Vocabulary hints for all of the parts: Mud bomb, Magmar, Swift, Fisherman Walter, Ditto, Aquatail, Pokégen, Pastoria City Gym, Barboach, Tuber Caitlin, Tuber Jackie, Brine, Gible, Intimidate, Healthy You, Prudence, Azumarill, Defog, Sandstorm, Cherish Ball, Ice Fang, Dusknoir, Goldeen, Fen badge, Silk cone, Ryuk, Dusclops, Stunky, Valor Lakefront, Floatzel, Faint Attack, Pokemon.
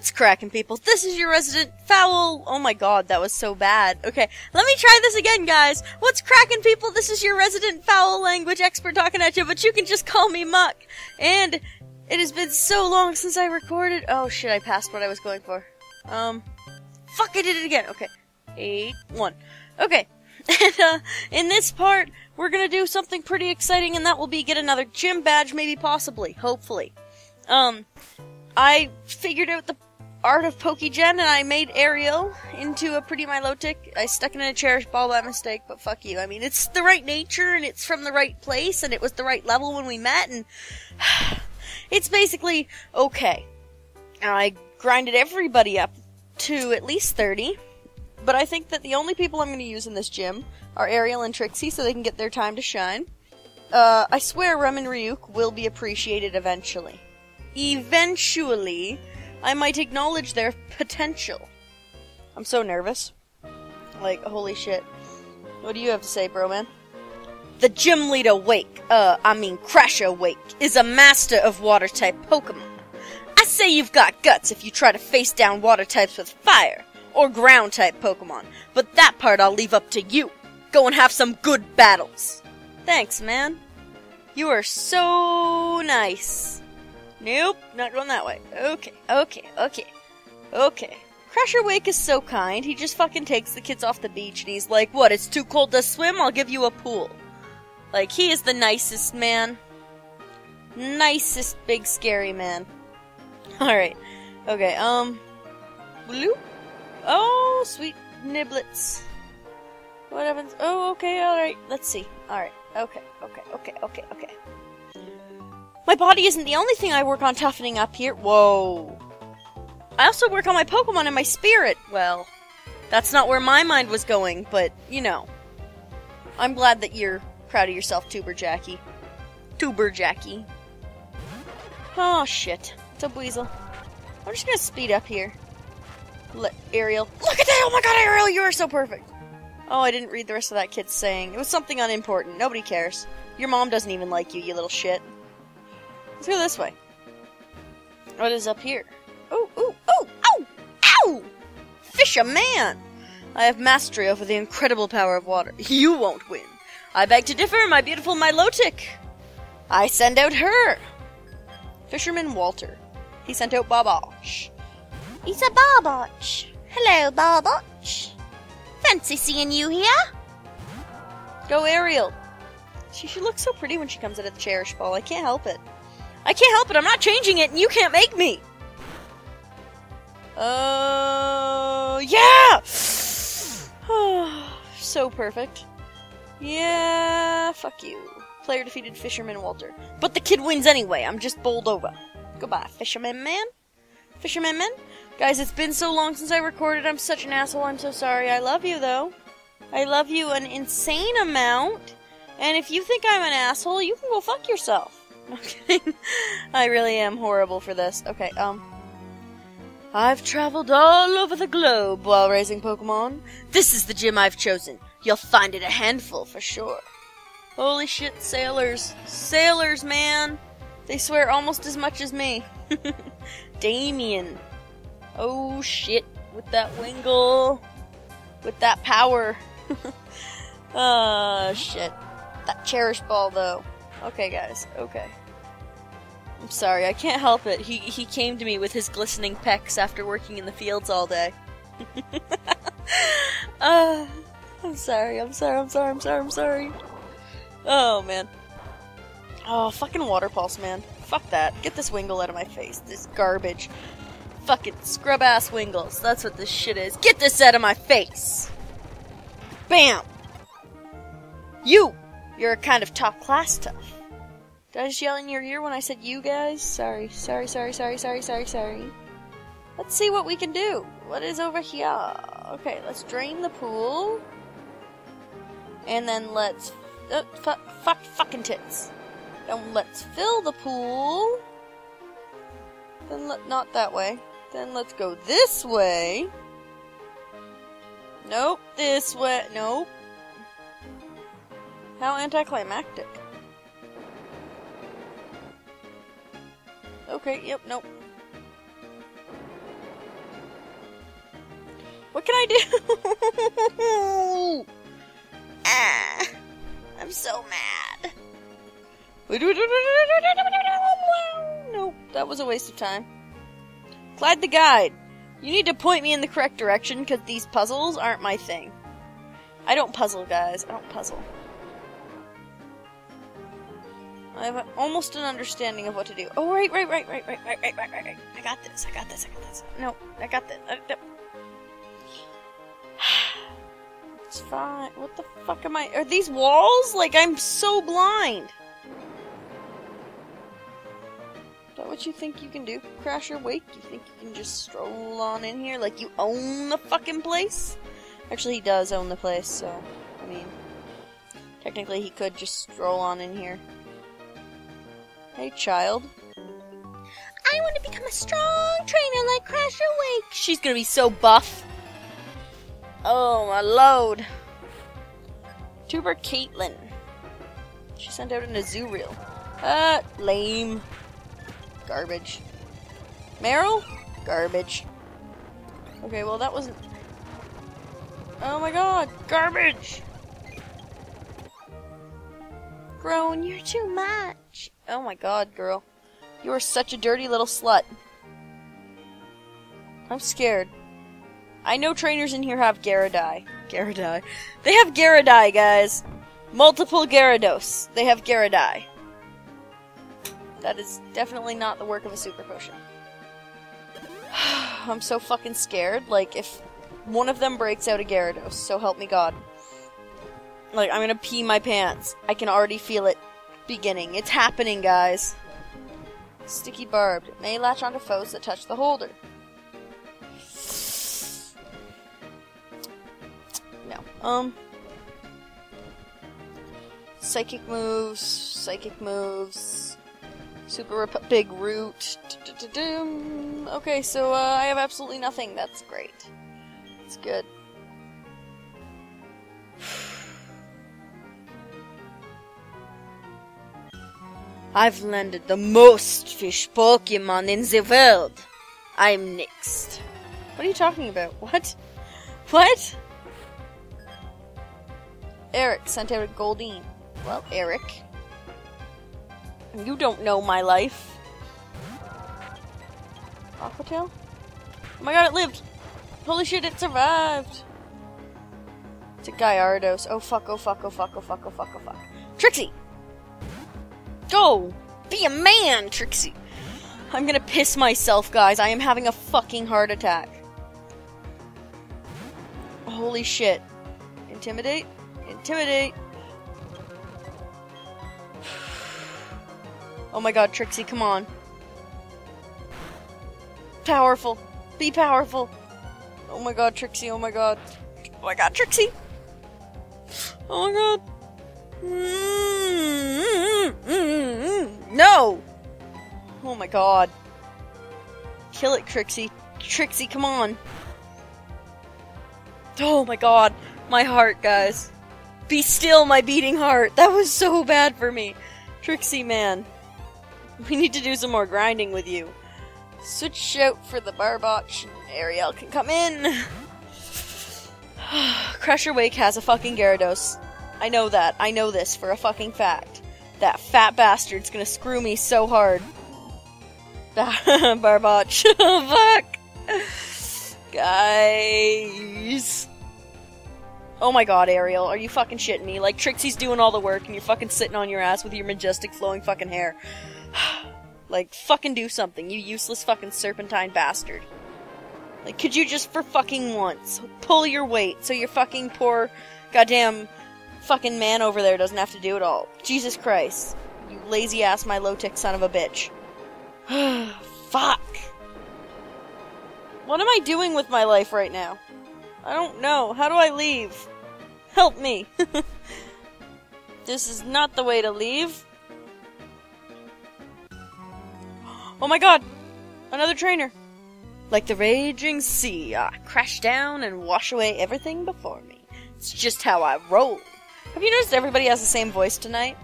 What's cracking, people? This is your resident foul. Oh my god, that was so bad. Okay, let me try this again, guys. What's cracking, people? This is your resident foul language expert talking at you, but you can just call me Muck. And it has been so long since I recorded. Oh shit, I passed what I was going for. Fuck, I did it again. Okay, 8-1. Okay, and in this part, we're gonna do something pretty exciting, and that will be get another gym badge, maybe, possibly, hopefully. I figured out the art of Pokégen, and I made Ariel into a pretty Milotic. I stuck it in a Cherish Ball by mistake, but fuck you. I mean, it's the right nature, and it's from the right place, and it was the right level when we met, and it's basically okay. I grinded everybody up to at least 30, but I think that the only people I'm going to use in this gym are Ariel and Trixie, so they can get their time to shine. I swear Rem and Ryuk will be appreciated eventually. Eventually, I might acknowledge their potential. I'm so nervous. Like, holy shit. What do you have to say, bro, man? The gym leader Wake, Crasher Wake, is a master of water-type Pokemon. I say you've got guts if you try to face down water-types with fire, or ground-type Pokemon, but that part I'll leave up to you. Go and have some good battles. Thanks, man. You are so nice. Nope, not going that way. Okay. Crasher Wake is so kind, he just fucking takes the kids off the beach and he's like, what, it's too cold to swim? I'll give you a pool. Like, he is the nicest man. Nicest big scary man. Alright. Okay, bloop. Oh, sweet niblets. What happens? Oh, okay, alright. Let's see. Alright. Okay. My body isn't the only thing I work on toughening up here. Whoa. I also work on my Pokemon and my spirit. Well, that's not where my mind was going, but, you know. I'm glad that you're proud of yourself, Tuber Jackie. Tuber Jackie. Oh, shit. It's a weasel. I'm just gonna speed up here. Ariel. Look at that! Oh my god, Ariel, you are so perfect! Oh, I didn't read the rest of that kid's saying. It was something unimportant. Nobody cares. Your mom doesn't even like you, you little shit. Let's go this way. What is up here? Ow! Fisherman! I have mastery over the incredible power of water. You won't win. I beg to differ, my beautiful Milotic. I send out her. Fisherman Walter. He sent out Barboach. He's a Barboach. Hello, Barboach. Fancy seeing you here. Go, Ariel. She looks so pretty when she comes out of the Cherish Ball. I can't help it. I'm not changing it, and you can't make me! Yeah! So perfect. Yeah, fuck you. Player defeated Fisherman Walter. But the kid wins anyway, I'm just bowled over. Goodbye, Fisherman Man. Guys, it's been so long since I recorded, I'm such an asshole, I'm so sorry. I love you, though. I love you an insane amount. And if you think I'm an asshole, you can go fuck yourself. Okay, I really am horrible for this. Okay, I've traveled all over the globe while raising Pokemon. This is the gym I've chosen. You'll find it a handful for sure. Holy shit, sailors. Sailors, man. They swear almost as much as me. Damien. Oh shit, with that wingle. With that power. Oh, shit. That Cherish Ball, though. Okay, guys, okay. I'm sorry, I can't help it. He came to me with his glistening pecs after working in the fields all day. I'm sorry. Oh, man. Oh, fucking Water Pulse, man. Fuck that. Get this wingle out of my face. This garbage. Fucking scrub-ass wingles. That's what this shit is. Get this out of my face! Bam! You! You're a kind of top-class tough. Did I just yell in your ear when I said you guys? Sorry. Let's see what we can do. What is over here? Okay, let's drain the pool. And then let's... Oh, fucking tits. Then let's fill the pool. Then not that way. Then let's go this way. Nope, this way. Nope. How anticlimactic. Okay, yep, nope. What can I do? Ah, I'm so mad. Nope, that was a waste of time. Clyde the Guide, you need to point me in the correct direction because these puzzles aren't my thing. I don't puzzle, guys. I don't puzzle. I have almost an understanding of what to do. Oh, right. I got this. No, I got this. It's fine. What the fuck am I? Are these walls? Like, I'm so blind. Is that what you think you can do, Crasher Wake? You think you can just stroll on in here like you own the fucking place? Actually, he does own the place, so, I mean, technically he could just stroll on in here. Hey, child. I want to become a strong trainer like Crasher Wake. She's gonna be so buff. Oh, my load. Tuber Caitlin. She sent out an Azumarill. Lame. Garbage. Meryl? Garbage. Okay, well, that wasn't... Oh my god, garbage! Grown, you're too much! Oh my god, girl. You are such a dirty little slut. I'm scared. I know trainers in here have Gyarados. Gyarados. They have Gyarados, guys! Multiple Gyarados. They have Gyarados. That is definitely not the work of a super potion. I'm so fucking scared, like, if... one of them breaks out a Gyarados, so help me God. Like, I'm gonna pee my pants. I can already feel it beginning. It's happening, guys. Sticky Barb. It may latch onto foes that touch the holder. No. Psychic moves. Psychic moves. Super big root. Okay, so I have absolutely nothing. That's great. It's good. I've landed the most fish Pokemon in the world. I'm next. What are you talking about? What? What? Eric sent out a Goldeen. Well, Eric, you don't know my life. Aquatail? Oh my god, it lived! Holy shit, it survived! It's a Gyarados. Oh fuck, oh fuck, oh fuck, oh fuck, oh fuck, oh fuck. Trixie! Go! Be a man, Trixie! I'm gonna piss myself, guys. I am having a fucking heart attack. Holy shit. Intimidate? Intimidate! Oh my god, Trixie, come on. Powerful. Be powerful. Oh my god, Trixie, oh my god. Oh my god, Trixie! Oh my god. No! Oh my god. Kill it, Trixie. Trixie, come on. Oh my god. My heart, guys. Be still, my beating heart. That was so bad for me. Trixie, man. We need to do some more grinding with you. Switch out for the Barboach and Ariel can come in. Crasher Wake has a fucking Gyarados. I know that. I know this for a fucking fact. That fat bastard's gonna screw me so hard. Barboach. Fuck. Guys. Oh my god, Ariel, are you fucking shitting me? Like, Trixie's doing all the work and you're fucking sitting on your ass with your majestic flowing fucking hair. Like, fucking do something, you useless fucking serpentine bastard. Like, could you just for fucking once pull your weight so your fucking poor goddamn fucking man over there doesn't have to do it all? Jesus Christ. You lazy ass Milotic son of a bitch. Fuck. What am I doing with my life right now? I don't know. How do I leave? Help me. This is not the way to leave. Oh my god! Another trainer! Like the raging sea, I crash down and wash away everything before me. It's just how I roll. Have you noticed everybody has the same voice tonight?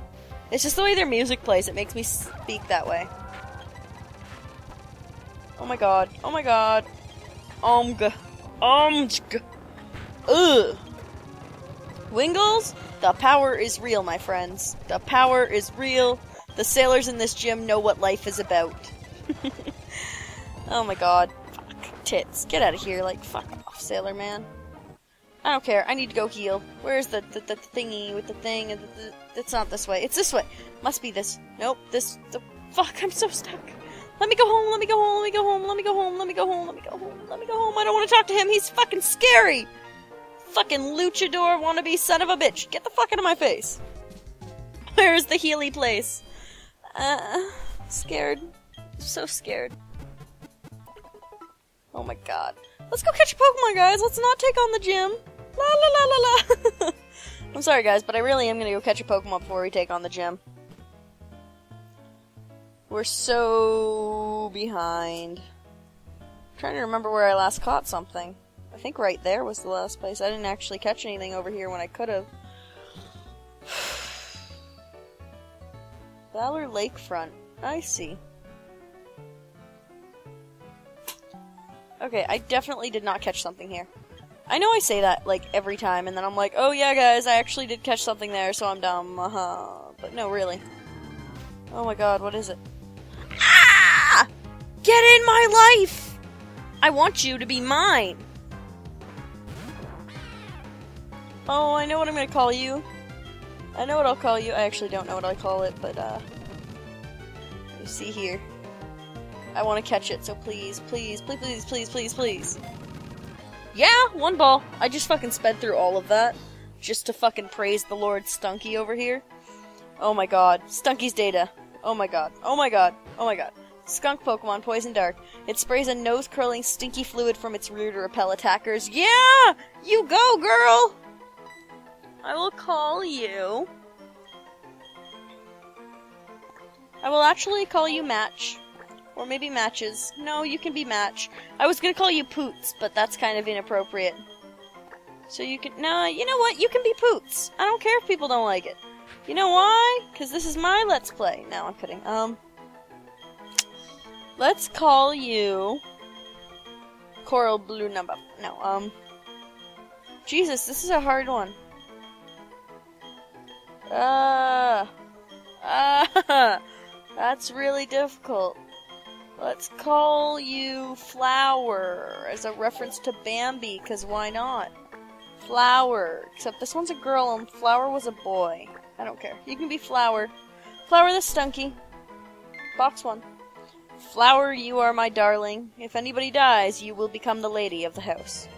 It's just the way their music plays, it makes me speak that way. Oh my god, oh my god. Omg. Omg. Ugh. Wingles, the power is real, my friends. The power is real. The sailors in this gym know what life is about. Oh my god. Fuck. Tits. Get out of here. Like, fuck off, sailor man. I don't care. I need to go heal. Where's the thingy with the thing? And it's not this way. It's this way. Must be this. Nope. This. The fuck. I'm so stuck. Let me go home. Let me go home. Let me go home. Let me go home. Let me go home. Let me go home. Let me go home. I don't want to talk to him. He's fucking scary. Fucking luchador wannabe son of a bitch. Get the fuck out of my face. Where's the healy place? Scared. So scared. Oh my god. Let's go catch a Pokemon, guys. Let's not take on the gym. La la la la la. I'm sorry, guys, but I really am gonna go catch a Pokemon before we take on the gym. We're so behind. I'm trying to remember where I last caught something. I think right there was the last place. I didn't actually catch anything over here when I could have. Valor Lakefront. I see. Okay, I definitely did not catch something here. I know I say that, like, every time, and then I'm like, oh yeah, guys, I actually did catch something there, so I'm dumb. But no, really. Oh my god, what is it? Ah! Get in my life! I want you to be mine! Oh, I know what I'm gonna call you. I know what I'll call you. I actually don't know what I call it, but, you see here. I want to catch it, so please, please, please, please, please, please, please. Yeah, one ball. I just fucking sped through all of that. Just to fucking praise the Lord Stunky over here. Oh my god. Stunky's data. Oh my god. Oh my god. Oh my god. Skunk Pokemon, Poison Dart. It sprays a nose-curling, stinky fluid from its rear to repel attackers. Yeah! You go, girl! I will call you... I will actually call you Match. Or maybe Matches. No, you can be Match. I was gonna call you Poots, but that's kind of inappropriate. So you can... Nah, you know what? You can be Poots. I don't care if people don't like it. You know why? Because this is my Let's Play. No, I'm kidding. Let's call you... Coral Blue Number. No, Jesus, this is a hard one. That's really difficult. Let's call you Flower, as a reference to Bambi, because why not? Flower. Except this one's a girl and Flower was a boy. I don't care. You can be Flower. Flower the Stunky. Box one. Flower, you are my darling. If anybody dies, you will become the lady of the house.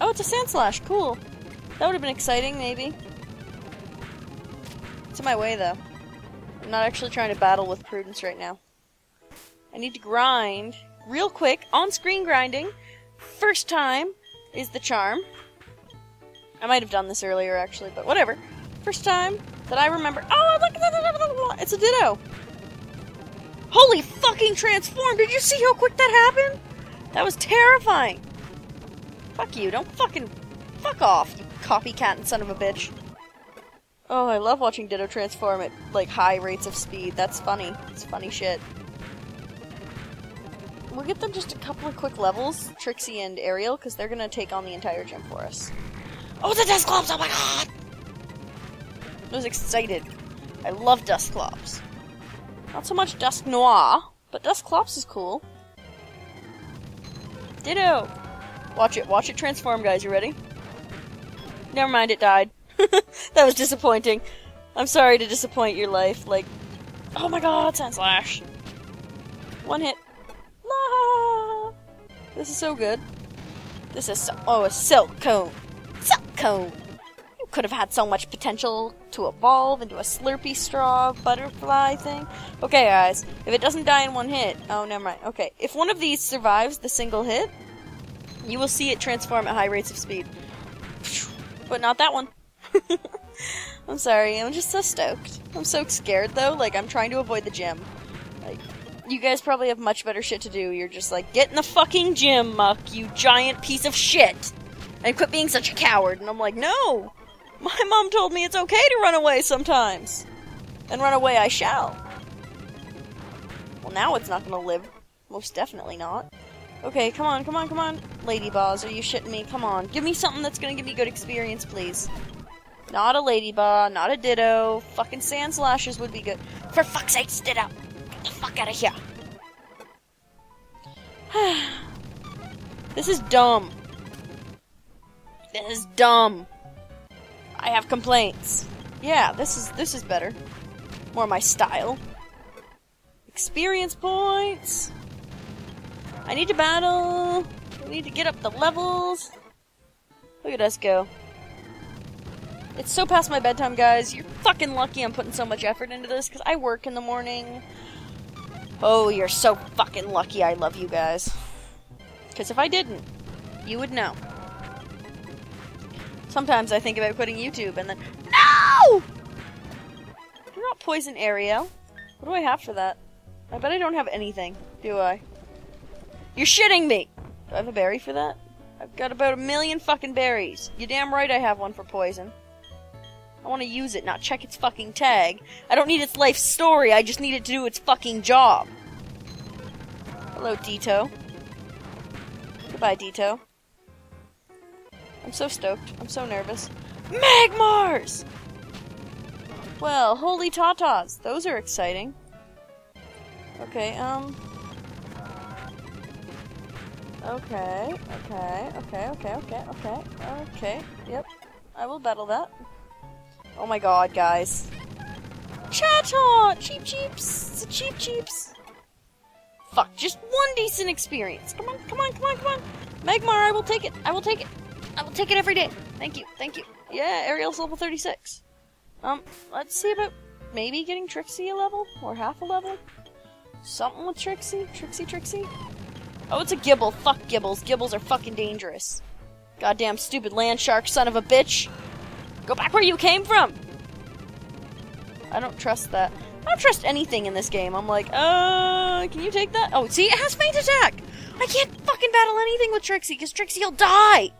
Oh, it's a Sandslash. Cool. That would have been exciting, maybe. It's in my way, though. I'm not actually trying to battle with Prudence right now. I need to grind real quick. On-screen grinding. First time is the charm. I might have done this earlier, actually, but whatever. First time that I remember... Oh, look at that! It's a Ditto! Holy fucking transform! Did you see how quick that happened? That was terrifying! Fuck you, don't fucking... Fuck off, you copycat and son of a bitch. Oh, I love watching Ditto transform at, like, high rates of speed. That's funny. It's funny shit. We'll get them just a couple of quick levels, Trixie and Ariel, because they're gonna take on the entire gym for us. Oh, the Dusclops! Oh my god! I was excited. I love Dusclops. Not so much Dusknoir, but Dusclops is cool. Ditto! Watch it transform, guys. You ready? Never mind, it died. That was disappointing. I'm sorry to disappoint your life, like... Oh my god, Sandslash! One hit. La! This is so good. This is so... Oh, a Silk Cone! Silk Cone! You could have had so much potential to evolve into a Slurpee Straw butterfly thing. Okay, guys. If it doesn't die in one hit... Oh, never mind. Okay. If one of these survives the single hit, you will see it transform at high rates of speed. But not that one. I'm sorry, I'm just so stoked. I'm so scared, though. Like, I'm trying to avoid the gym. Like, you guys probably have much better shit to do. You're just like, get in the fucking gym, Muck, you giant piece of shit! And quit being such a coward. And I'm like, no! My mom told me it's okay to run away sometimes! And run away I shall. Well, now it's not gonna live. Most definitely not. Okay, come on, come on, come on. Lady Balls, are you shitting me? Come on. Give me something that's gonna give me good experience, please. Not a Lady Ball, not a Ditto. Fucking Sand Slashes would be good. For fuck's sake, Ditto! Get the fuck out of here! This is dumb. This is dumb. I have complaints. Yeah, this is better. More my style. Experience points! I need to battle! I need to get up the levels! Look at us go. It's so past my bedtime, guys. You're fucking lucky I'm putting so much effort into this, because I work in the morning. Oh, you're so fucking lucky I love you guys. Because if I didn't, you would know. Sometimes I think about quitting YouTube, and then... No! Do not poison Ariel. What do I have for that? I bet I don't have anything, do I? You're shitting me! Do I have a berry for that? I've got about 1 million fucking berries. You're damn right I have one for poison. I want to use it, not check its fucking tag. I don't need its life story, I just need it to do its fucking job. Hello, Ditto. Goodbye, Ditto. I'm so stoked. I'm so nervous. Magmars! Well, holy tatas. Those are exciting. Okay, Okay, yep. I will battle that. Oh my god, guys. Cha-cha! Cheep-cheeps! Cheep-cheeps! Fuck, just one decent experience. Come on, come on, come on, come on! Magmar, I will take it! I will take it! I will take it every day! Thank you, thank you. Yeah, Ariel's level 36. Let's see about maybe getting Trixie a level? Or half a level? Something with Trixie? Trixie? Oh, it's a Gible. Fuck Gibbles. Gibbles are fucking dangerous. Goddamn stupid land shark son of a bitch. Go back where you came from! I don't trust that. I don't trust anything in this game. I'm like, can you take that? Oh, see, it has faint attack! I can't fucking battle anything with Trixie, because Trixie'll die!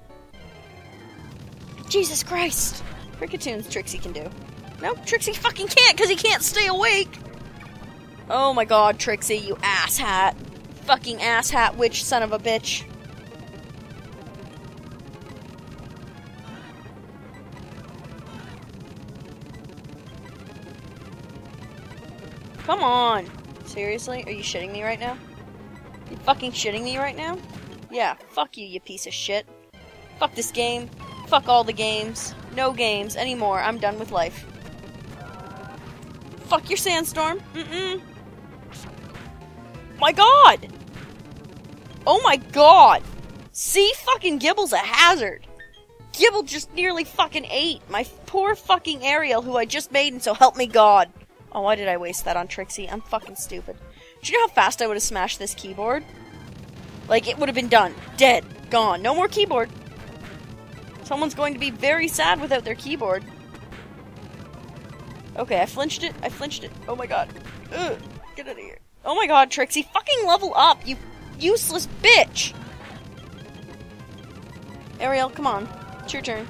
Jesus Christ! Cricketoons Trixie can do. No, Trixie fucking can't, because he can't stay awake! Oh my god, Trixie, you asshat. Fucking asshat witch son of a bitch. Come on! Seriously? Are you shitting me right now? You fucking shitting me right now? Yeah, fuck you, you piece of shit. Fuck this game. Fuck all the games. No games anymore. I'm done with life. Fuck your sandstorm. Mm-mm. My god! Oh my god! See? Fucking Gibble's a hazard. Gible just nearly fucking ate my poor fucking Ariel who I just made, and so help me god. Oh, why did I waste that on Trixie? I'm fucking stupid. Do you know how fast I would have smashed this keyboard? Like, it would have been done. Dead. Gone. No more keyboard. Someone's going to be very sad without their keyboard. Okay, I flinched it. I flinched it. Oh my god. Ugh. Get out of here. Oh my god, Trixie. Fucking level up, you useless bitch! Ariel, come on. It's your turn.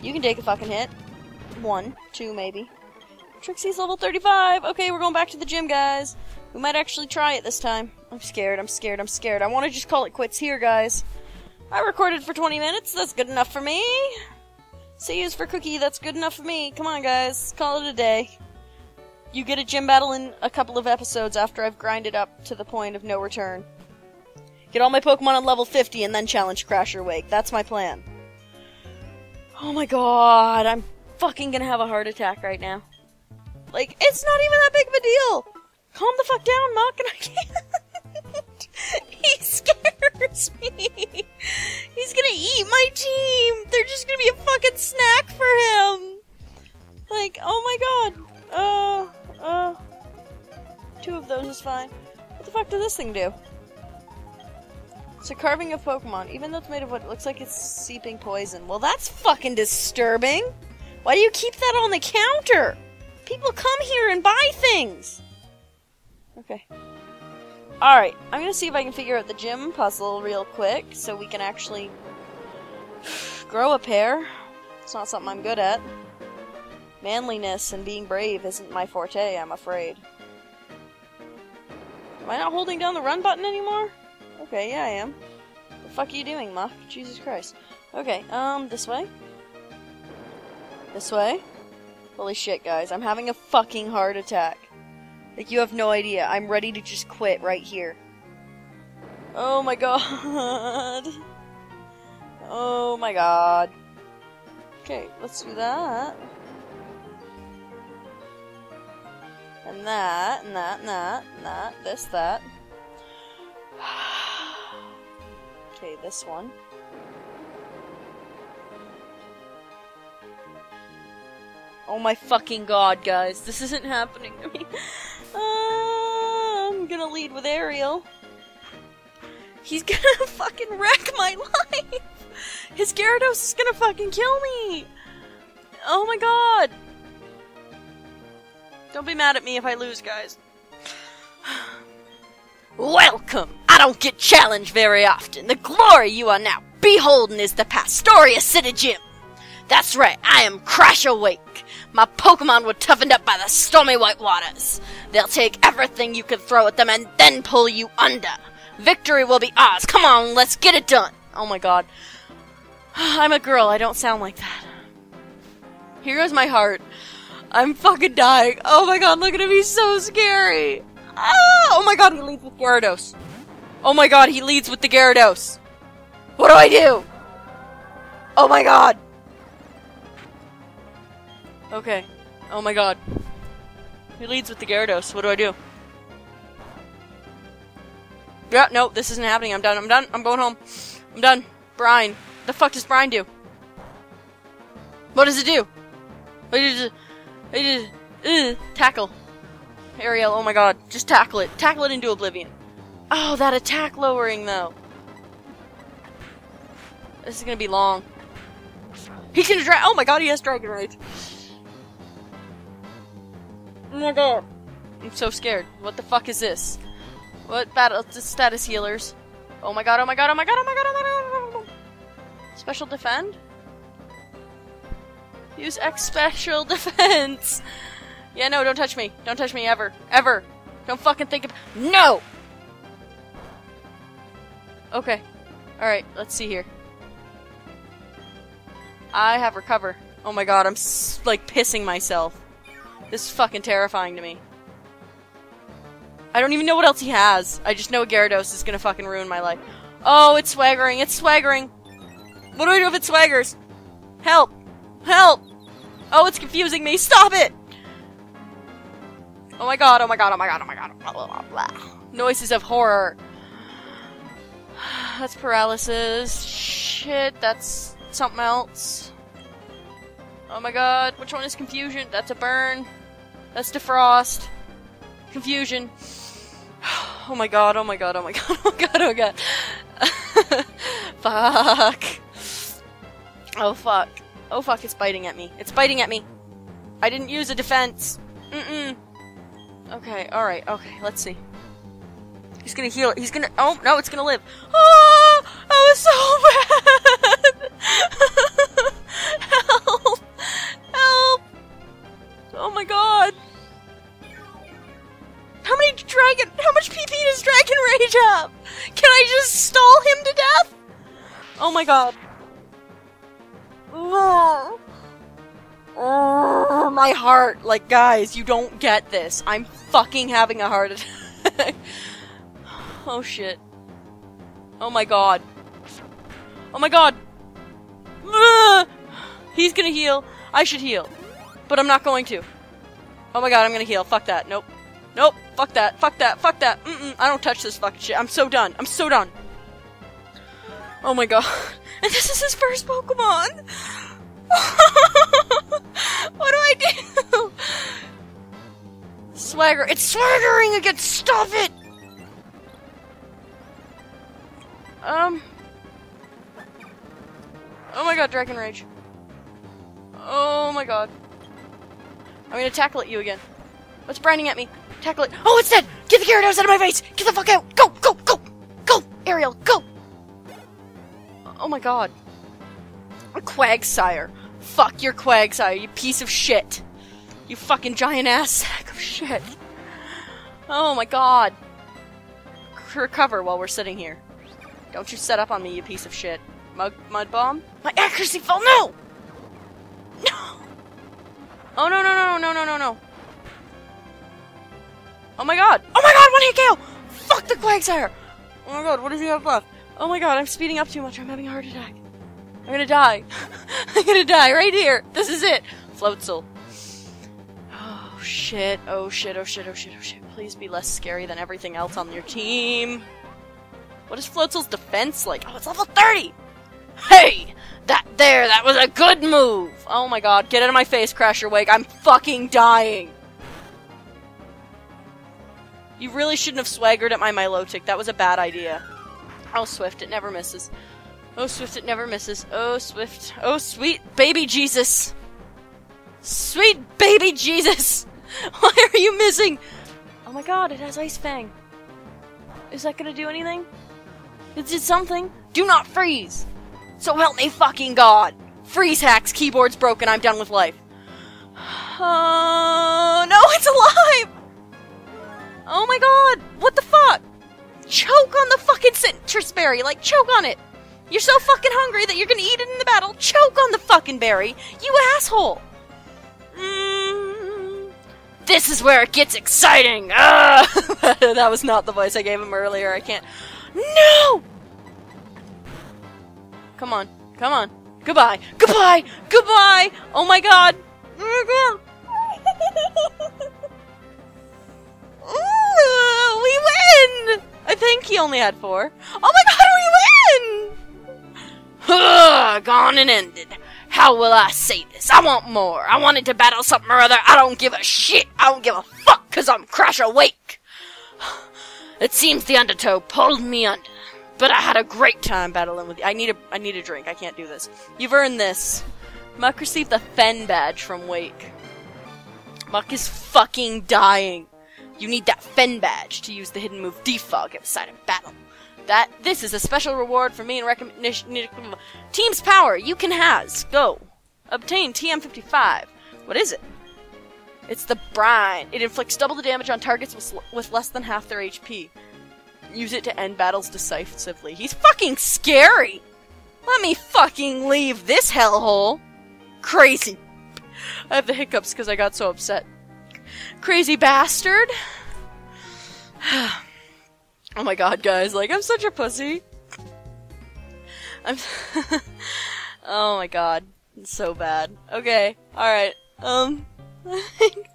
You can take a fucking hit. One. Two, maybe. Trixie's level 35! Okay, we're going back to the gym, guys. We might actually try it this time. I'm scared, I'm scared, I'm scared. I want to just call it quits here, guys. I recorded for 20 minutes. That's good enough for me. See yous for cookie. That's good enough for me. Come on, guys. Call it a day. You get a gym battle in a couple of episodes after I've grinded up to the point of no return. Get all my Pokemon on level 50 and then challenge Crasher Wake. That's my plan. Oh my god, I'm fucking gonna have a heart attack right now. Like, it's not even that big of a deal! Calm the fuck down, Muck, and I can't! He scares me! He's gonna eat my team! They're just gonna be a fucking snack for him! Like, oh my god! Two of those is fine. What the fuck does this thing do? It's a carving of Pokemon, even though it's made of what looks like it's seeping poison. Well, that's fucking disturbing! Why do you keep that on the counter? People come here and buy things! Okay. Alright, I'm gonna see if I can figure out the gym puzzle real quick, so we can actually grow a pair. It's not something I'm good at. Manliness and being brave isn't my forte, I'm afraid. Am I not holding down the run button anymore? Okay, yeah, I am. The fuck are you doing, Mach? Jesus Christ. Okay, this way? This way? Holy shit, guys, I'm having a fucking heart attack. Like, you have no idea. I'm ready to just quit right here. Oh my god. Oh my god. Okay, let's do that. And that, and that, and that, and that, this, that. Okay, this one. Oh my fucking god, guys. This isn't happening to me. I'm gonna lead with Ariel. He's gonna fucking wreck my life! His Gyarados is gonna fucking kill me! Oh my god! Don't be mad at me if I lose, guys. Welcome! I don't get challenged very often. The glory you are now beholden is the Pastoria City Gym. That's right, I am Crasher Wake. My Pokemon were toughened up by the stormy white waters. They'll take everything you can throw at them and then pull you under. Victory will be ours. Come on, let's get it done. Oh my god. I'm a girl, I don't sound like that. Here goes my heart. I'm fucking dying. Oh my god, look at him, he's so scary. Ah! Oh my god, he leads with Gyarados. Oh my god, he leads with the Gyarados. What do I do? Oh my god. Okay. Oh my god. He leads with the Gyarados. What do I do? Yeah, no, this isn't happening. I'm done. I'm done. I'm going home. I'm done. Brine. The fuck does brine do? What does it do? Tackle. Ariel, oh my god. Just tackle it. Tackle it into oblivion. Oh, that attack lowering, though. This is gonna be long. He's gonna drag. Oh my god, he has Dragon Rage. Oh my god. I'm so scared. What the fuck is this? What battle status healers? Oh my god, oh my god, oh my god, oh my god, oh my god, oh my god. Special defend? Use X special defense. Yeah, no, don't touch me. Don't touch me ever. Ever. Don't fucking think of. No! Okay. Alright, let's see here. I have recover. Oh my god, I'm like pissing myself. This is fucking terrifying to me. I don't even know what else he has. I just know Gyarados is gonna fucking ruin my life. Oh, it's swaggering. It's swaggering. What do I do if it swaggers? Help. Help. Oh, it's confusing me. Stop it. Oh my god. Oh my god. Oh my god. Oh my god. Blah, blah, blah, blah. Noises of horror. That's paralysis. Shit. That's something else. Oh my god. Which one is confusion? That's a burn. That's defrost. Confusion. Oh my god, oh my god, oh my god, oh god, oh god. Fuck. Oh fuck. Oh fuck, it's biting at me. It's biting at me. I didn't use a defense. Mm-mm. Okay, alright, okay, let's see. He's gonna heal it. He's gonna. Oh, no, it's gonna live. Oh, that was so bad. Help. Help. Oh my god. How much PP does Dragon Rage have? Can I just stall him to death? Oh my god. Oh, my heart. Like, guys, you don't get this. I'm fucking having a heart attack. Oh shit. Oh my god. Oh my god. He's gonna heal. I should heal. But I'm not going to. Oh my god, I'm gonna heal. Fuck that. Nope. Nope. Fuck that. Fuck that. Fuck that. Mm-mm. I don't touch this fucking shit. I'm so done. I'm so done. Oh my god. And this is his first Pokemon! What do I do? Swagger. It's swaggering again! Stop it! Oh my god, Dragon Rage. Oh my god. I'm gonna tackle at you again. What's brining at me? Tackle it. Oh, it's dead! Get the Gyarados out of my face! Get the fuck out! Go! Go! Go! Go! Ariel, go! Oh my god. A Quagsire. Fuck your Quagsire, you piece of shit. You fucking giant ass sack of shit. Oh my god. recover while we're sitting here. Don't you set up on me, you piece of shit. Mud bomb? My accuracy fell! No! No! Oh, no, no, no, no, no, no, no. Oh, my God. Oh, my God, one-hit KO! Fuck the Quagsire! Oh, my God, what does he have left? Oh, my God, I'm speeding up too much. I'm having a heart attack. I'm gonna die. I'm gonna die right here. This is it. Floatzel. Oh, shit. Oh, shit. Oh, shit. Oh, shit. Oh, shit. Please be less scary than everything else on your team. What is Floatzel's defense like? Oh, it's level 30! Hey! That was a good move! Oh my god, get out of my face, Crasher Wake. I'm fucking dying! You really shouldn't have swaggered at my Milotic. That was a bad idea. Oh, Swift, it never misses. Oh, Swift, it never misses. Oh, Swift. Oh, sweet baby Jesus! Sweet baby Jesus! Why are you missing? Oh my god, it has Ice Fang. Is that gonna do anything? It did something. Do not freeze! So help me fucking god! Freeze hacks, keyboard's broken, I'm done with life. Oh, no, it's alive! Oh my god, what the fuck? Choke on the fucking citrus berry, like choke on it! You're so fucking hungry that you're gonna eat it in the battle, choke on the fucking berry! You asshole! This is where it gets exciting! That was not the voice I gave him earlier, I can't... No! Come on, come on. Goodbye, goodbye, goodbye! Oh my god! Oh my god! Ooh, we win! I think he only had 4. Oh my god, we win! Gone and ended. How will I say this? I want more. I wanted to battle something or other. I don't give a shit. I don't give a fuck, cause I'm Crasher Wake. It seems the undertow pulled me under, but I had a great time battling with you. I need a drink. I can't do this. You've earned this. Muck received the Fen badge from Wake. Muck is fucking dying. You need that Fen badge to use the hidden move Defog outside of battle. This is a special reward for me in recognition. Team's power. You can has. Go. Obtain TM55. What is it? It's the brine. It inflicts double the damage on targets with less than half their HP. Use it to end battles decisively. He's fucking scary! Let me fucking leave this hellhole. Crazy. I have the hiccups because I got so upset. Crazy bastard. Oh my god, guys, like, I'm such a pussy. I'm oh my god, it's so bad. Okay, alright, I think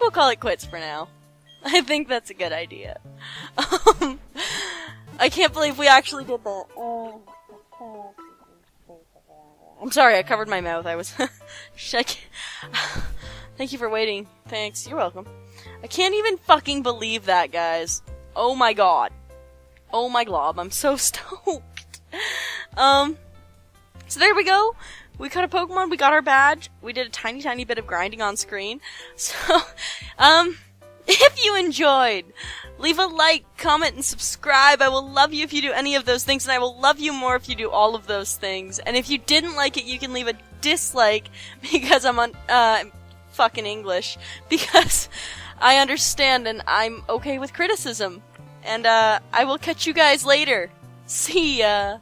we'll call it quits for now. I think that's a good idea. I can't believe we actually did that. I'm sorry, I covered my mouth, I was Thank you for waiting. Thanks, you're welcome. I can't even fucking believe that, guys. Oh my god. Oh my glob, I'm so stoked. So there we go. We caught a Pokemon, we got our badge, we did a tiny, tiny bit of grinding on screen. So, if you enjoyed, leave a like, comment, and subscribe. I will love you if you do any of those things, and I will love you more if you do all of those things. And if you didn't like it, you can leave a dislike, because I'm on, fucking English, because... I understand, and I'm okay with criticism. And, I will catch you guys later. See ya!